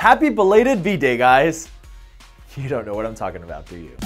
Happy belated V-Day, guys! You don't know what I'm talking about, do you?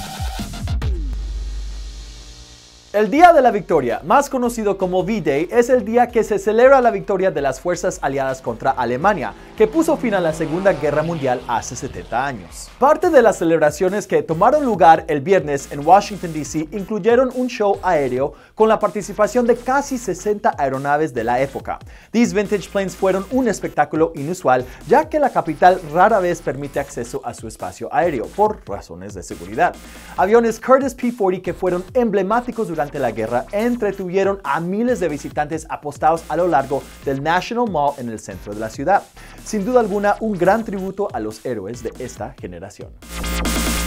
El Día de la Victoria, más conocido como V-Day, es el día que se celebra la victoria de las fuerzas aliadas contra Alemania, que puso fin a la Segunda Guerra Mundial hace 70 años. Parte de las celebraciones que tomaron lugar el viernes en Washington, D.C. incluyeron un show aéreo con la participación de casi 60 aeronaves de la época. These vintage planes fueron un espectáculo inusual, ya que la capital rara vez permite acceso a su espacio aéreo, por razones de seguridad. Aviones Curtiss P-40, que fueron emblemáticos durante la guerra, entretuvieron a miles de visitantes apostados a lo largo del National Mall en el centro de la ciudad. Sin duda alguna, un gran tributo a los héroes de esta generación.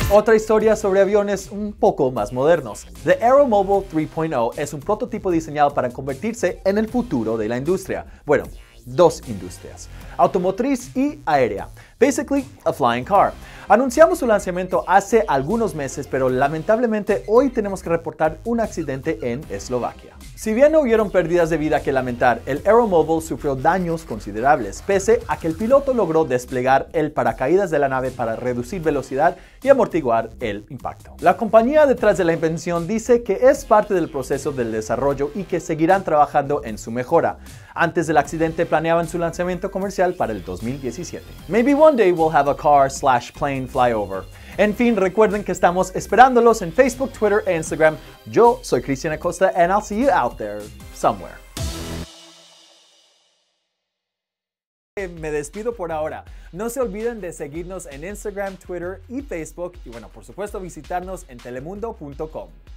Otra historia sobre aviones un poco más modernos. The AeroMobil 3.0 es un prototipo diseñado para convertirse en el futuro de la industria. Bueno, dos industrias, automotriz y aérea. Basically, a flying car. Anunciamos su lanzamiento hace algunos meses, pero lamentablemente hoy tenemos que reportar un accidente en Eslovaquia. Si bien no hubieron pérdidas de vida que lamentar, el Aeromobil sufrió daños considerables, pese a que el piloto logró desplegar el paracaídas de la nave para reducir velocidad y amortiguar el impacto. La compañía detrás de la invención dice que es parte del proceso del desarrollo y que seguirán trabajando en su mejora. Antes del accidente planeaban su lanzamiento comercial para el 2017. Maybe one day we'll have a car/plane flyover. En fin, recuerden que estamos esperándolos en Facebook, Twitter e Instagram. Yo soy Christian Acosta, and I'll see you out there somewhere. Me despido por ahora. No se olviden de seguirnos en Instagram, Twitter y Facebook y, bueno, por supuesto, visitarnos en telemundo.com.